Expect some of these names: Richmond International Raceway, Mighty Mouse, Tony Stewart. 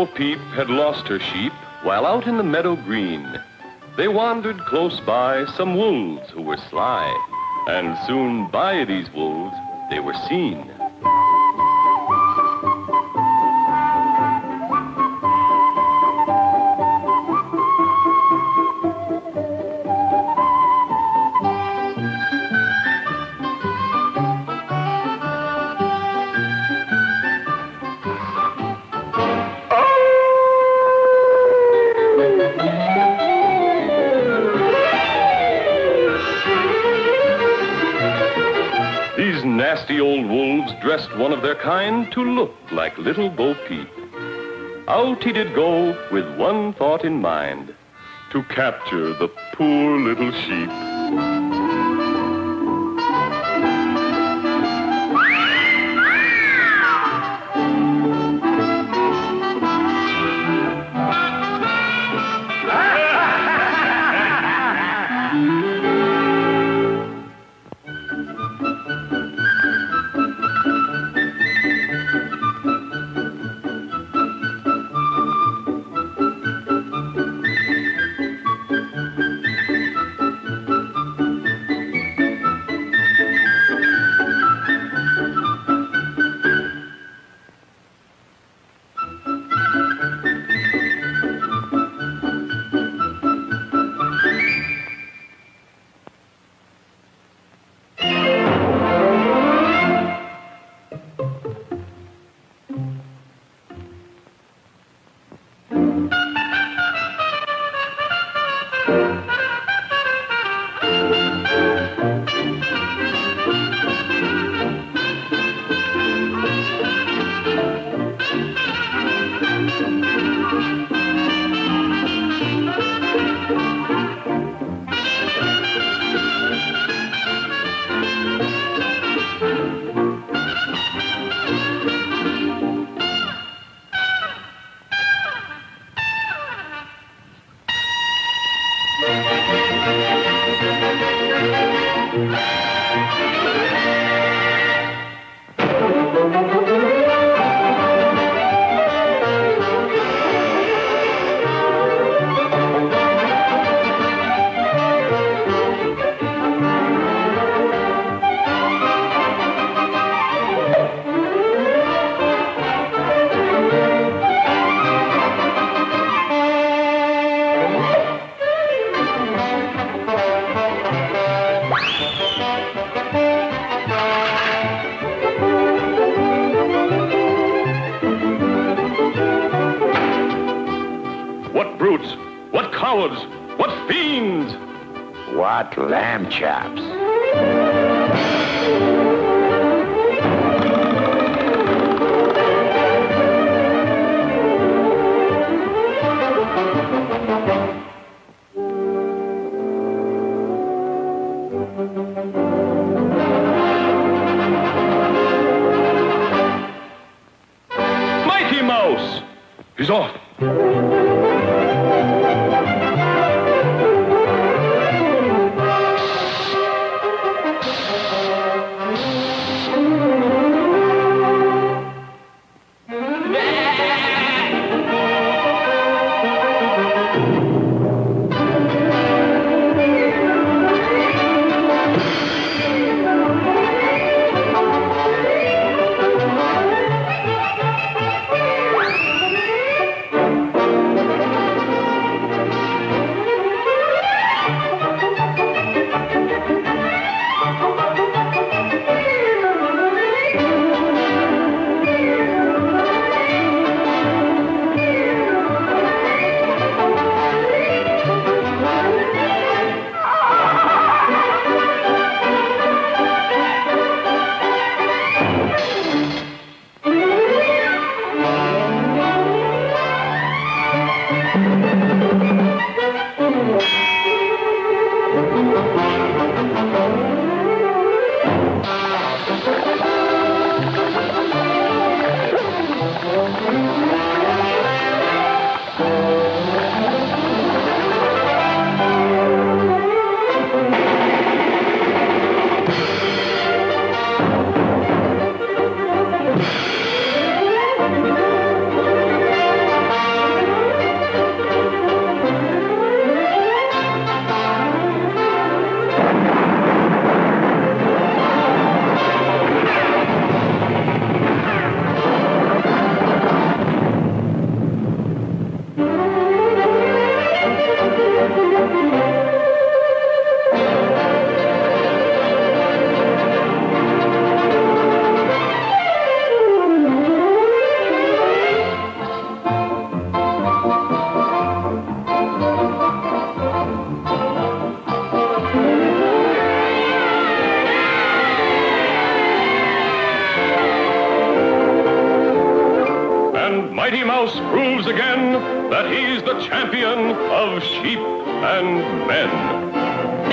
Little Peep had lost her sheep while out in the meadow green. They wandered close by some wolves who were sly, and soon by these wolves they were seen. These nasty old wolves dressed one of their kind to look like Little Bo Peep. Out he did go with one thought in mind, to capture the poor little sheep. What cowards! What fiends! What lamb chops! Mighty Mouse! He's off! champion of sheep and men.